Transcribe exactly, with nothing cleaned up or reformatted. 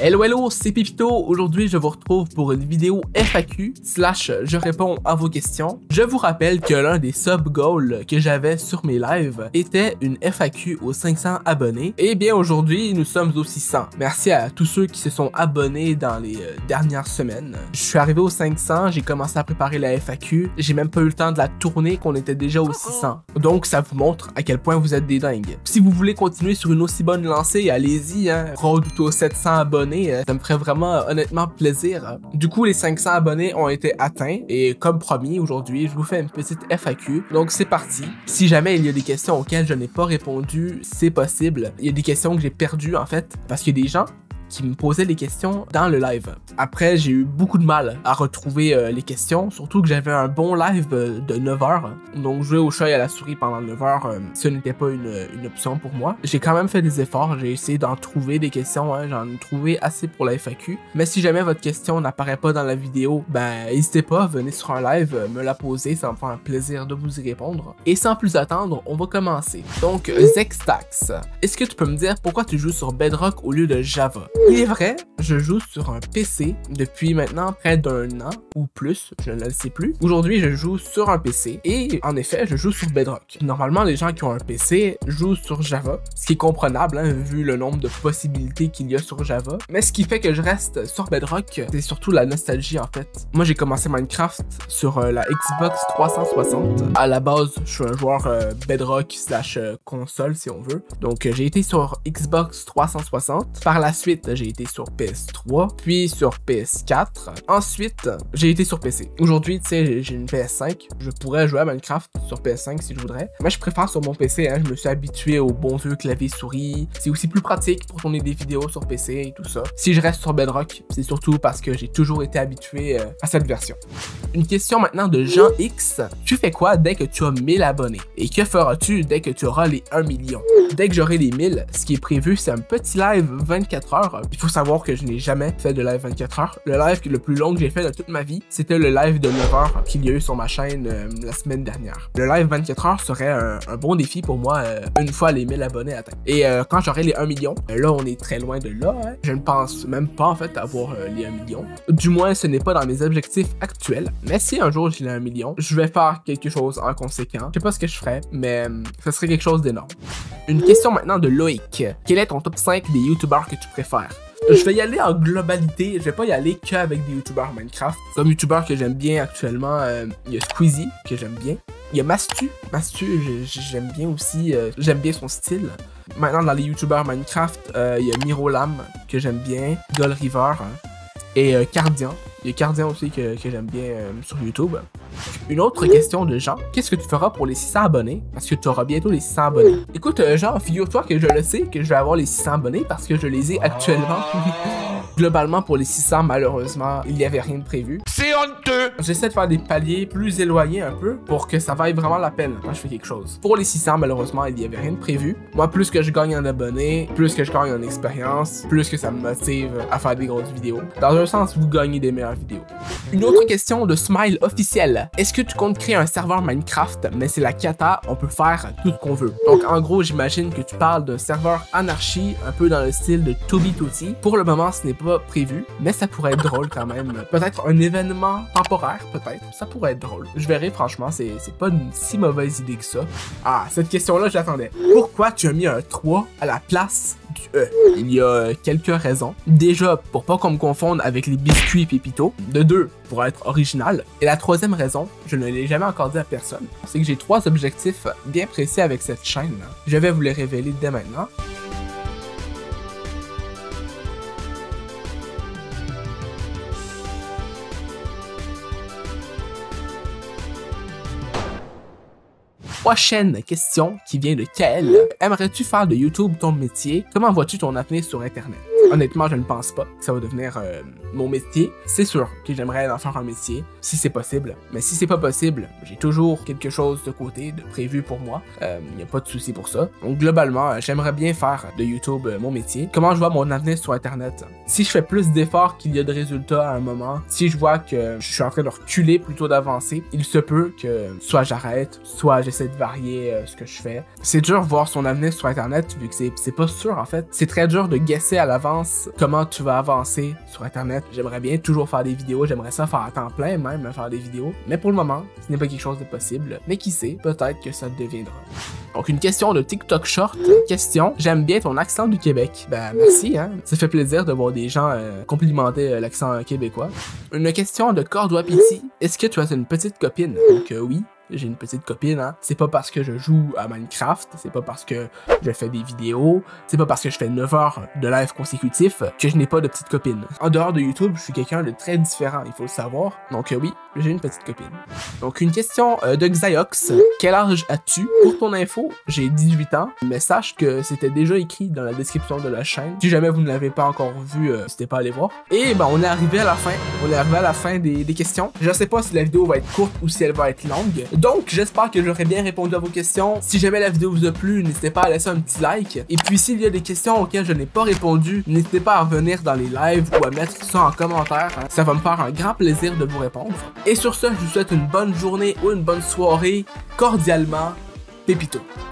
Hello hello, c'est P trois P I T O, aujourd'hui je vous retrouve pour une vidéo F A Q slash je réponds à vos questions. Je vous rappelle que l'un des sub-goals que j'avais sur mes lives était une F A Q aux cinq cents abonnés. Et bien aujourd'hui nous sommes aussi cent. Merci à tous ceux qui se sont abonnés dans les euh, dernières semaines. Je suis arrivé aux cinq cents, j'ai commencé à préparer la F A Q, j'ai même pas eu le temps de la tourner qu'on était déjà aux six cents. Donc ça vous montre à quel point vous êtes des dingues. Si vous voulez continuer sur une aussi bonne lancée, allez-y hein, road to sept cents abonnés. Ça me ferait vraiment honnêtement plaisir. Du coup, les cinq cents abonnés ont été atteints et comme promis, aujourd'hui, je vous fais une petite F A Q. Donc, c'est parti. Si jamais il y a des questions auxquelles je n'ai pas répondu, c'est possible. Il y a des questions que j'ai perdues en fait parce qu'il y a des gens qui me posaient des questions dans le live. Après, j'ai eu beaucoup de mal à retrouver euh, les questions, surtout que j'avais un bon live euh, de neuf heures. Donc, jouer au chat et à la souris pendant neuf heures, euh, ce n'était pas une, une option pour moi. J'ai quand même fait des efforts, j'ai essayé d'en trouver des questions, hein, j'en ai trouvé assez pour la F A Q. Mais si jamais votre question n'apparaît pas dans la vidéo, ben, n'hésitez pas, venez sur un live, euh, me la poser, ça me fera un plaisir de vous y répondre. Et sans plus attendre, on va commencer. Donc, Zextax, est-ce que tu peux me dire pourquoi tu joues sur Bedrock au lieu de Java? Il est vrai, je joue sur un P C depuis maintenant près d'un an ou plus, je ne le sais plus. Aujourd'hui, je joue sur un P C et en effet, je joue sur Bedrock. Normalement, les gens qui ont un P C jouent sur Java, ce qui est comprenable hein, vu le nombre de possibilités qu'il y a sur Java. Mais ce qui fait que je reste sur Bedrock, c'est surtout la nostalgie en fait. Moi, j'ai commencé Minecraft sur euh, la Xbox trois cent soixante. À la base, je suis un joueur euh, Bedrock slash console si on veut. Donc, euh, j'ai été sur Xbox trois cent soixante. Par la suite, j'ai été sur P S trois, puis sur P S quatre. Ensuite, j'ai été sur P C. Aujourd'hui, tu sais, j'ai une P S cinq. Je pourrais jouer à Minecraft sur P S cinq si je voudrais. Mais je préfère sur mon P C. Hein. Je me suis habitué au bon vieux clavier-souris. C'est aussi plus pratique pour tourner des vidéos sur P C et tout ça. Si je reste sur Bedrock, c'est surtout parce que j'ai toujours été habitué euh, à cette version. Une question maintenant de Jean X. Tu fais quoi dès que tu as mille abonnés? Et que feras-tu dès que tu auras les un million? Dès que j'aurai les mille, ce qui est prévu, c'est un petit live vingt-quatre heures. Il faut savoir que je n'ai jamais fait de live vingt-quatre heures. Le live le plus long que j'ai fait de toute ma vie, c'était le live de neuf heures qu'il y a eu sur ma chaîne euh, la semaine dernière. Le live vingt-quatre heures serait un, un bon défi pour moi euh, une fois les mille abonnés atteints. Et euh, quand j'aurai les un million, euh, là on est très loin de là, hein. Je ne pense même pas en fait avoir euh, les un million. Du moins ce n'est pas dans mes objectifs actuels. Mais si un jour j'ai les un million, je vais faire quelque chose en conséquent. Je sais pas ce que je ferais, mais euh, ce serait quelque chose d'énorme. Une question maintenant de Loïc. Quel est ton top cinq des youtubeurs que tu préfères? Je vais y aller en globalité, je vais pas y aller qu'avec des youtubeurs Minecraft. Comme youtubeur que j'aime bien actuellement, euh, il y a Squeezie que j'aime bien. Il y a Mastu, Mastu j'aime bien aussi, euh, j'aime bien son style. Maintenant dans les youtubeurs Minecraft, euh, il y a Miro Lam que j'aime bien, Gold River et euh, Cardian. Il y a Cardian aussi que, que j'aime bien euh, sur YouTube. Une autre question de Jean. Qu'est-ce que tu feras pour les six cents abonnés? Parce que tu auras bientôt les six cents abonnés. Écoute euh, Jean, figure-toi que je le sais que je vais avoir les six cents abonnés parce que je les ai actuellement. Globalement pour les six cents, malheureusement, il n'y avait rien de prévu. C'est honteux! J'essaie de faire des paliers plus éloignés un peu pour que ça vaille vraiment la peine quand je fais quelque chose. Pour les six cents, malheureusement, il n'y avait rien de prévu. Moi, plus que je gagne en abonnés, plus que je gagne en expérience, plus que ça me motive à faire des grosses vidéos. Dans un sens, vous gagnez des meilleures vidéo. Une autre question de Smile officiel. Est-ce que tu comptes créer un serveur Minecraft? Mais c'est la cata, on peut faire tout ce qu'on veut. Donc en gros, j'imagine que tu parles d'un serveur anarchie, un peu dans le style de Toby Tooty. Pour le moment, ce n'est pas prévu, mais ça pourrait être drôle quand même. Peut-être un événement temporaire, peut-être. Ça pourrait être drôle. Je verrai, franchement, c'est pas une si mauvaise idée que ça. Ah, cette question-là, je l'attendais. Pourquoi tu as mis un trois à la place du E? Il y a quelques raisons. Déjà, pour pas qu'on me confonde avec les biscuits P trois P I T O. De deux, pour être original. Et la troisième raison, je ne l'ai jamais encore dit à personne, c'est que j'ai trois objectifs bien précis avec cette chaîne. Je vais vous les révéler dès maintenant. Prochaine question qui vient de Kael. Aimerais-tu faire de YouTube ton métier? Comment vois-tu ton avenir sur Internet? Honnêtement, je ne pense pas que ça va devenir euh, mon métier. C'est sûr que j'aimerais en faire un métier, si c'est possible. Mais si c'est pas possible, j'ai toujours quelque chose de côté, de prévu pour moi. Il euh, n'y a pas de souci pour ça. Donc globalement, j'aimerais bien faire de YouTube euh, mon métier. Comment je vois mon avenir sur Internet? Si je fais plus d'efforts qu'il y a de résultats à un moment, si je vois que je suis en train de reculer plutôt d'avancer, il se peut que soit j'arrête, soit j'essaie de varier euh, ce que je fais. C'est dur de voir son avenir sur Internet vu que c'est pas sûr en fait. C'est très dur de guesser à l'avance connaissances, comment tu vas avancer sur Internet. J'aimerais bien toujours faire des vidéos, j'aimerais ça faire à temps plein même, faire des vidéos. Mais pour le moment, ce n'est pas quelque chose de possible. Mais qui sait, peut-être que ça le deviendra. Donc une question de TikTok Short. Question, j'aime bien ton accent du Québec. Ben merci, hein. Ça fait plaisir de voir des gens euh, complimenter euh, l'accent euh, québécois. Une question de Cordoua Petit. Est-ce que tu as une petite copine? Donc euh, oui. J'ai une petite copine, hein. C'est pas parce que je joue à Minecraft, c'est pas parce que je fais des vidéos, c'est pas parce que je fais neuf heures de live consécutif que je n'ai pas de petite copine. En dehors de YouTube, je suis quelqu'un de très différent, il faut le savoir. Donc euh, oui, j'ai une petite copine. Donc une question euh, de Xayox. Quel âge as-tu? Pour ton info, j'ai dix-huit ans, mais sache que c'était déjà écrit dans la description de la chaîne. Si jamais vous ne l'avez pas encore vu, euh, n'hésitez pas à aller voir. Et ben on est arrivé à la fin, on est arrivé à la fin des, des questions. Je sais pas si la vidéo va être courte ou si elle va être longue. Donc, j'espère que j'aurai bien répondu à vos questions. Si jamais la vidéo vous a plu, n'hésitez pas à laisser un petit like. Et puis, s'il y a des questions auxquelles je n'ai pas répondu, n'hésitez pas à revenir dans les lives ou à mettre ça en commentaire. Ça va me faire un grand plaisir de vous répondre. Et sur ce, je vous souhaite une bonne journée ou une bonne soirée. Cordialement, P trois P I T O.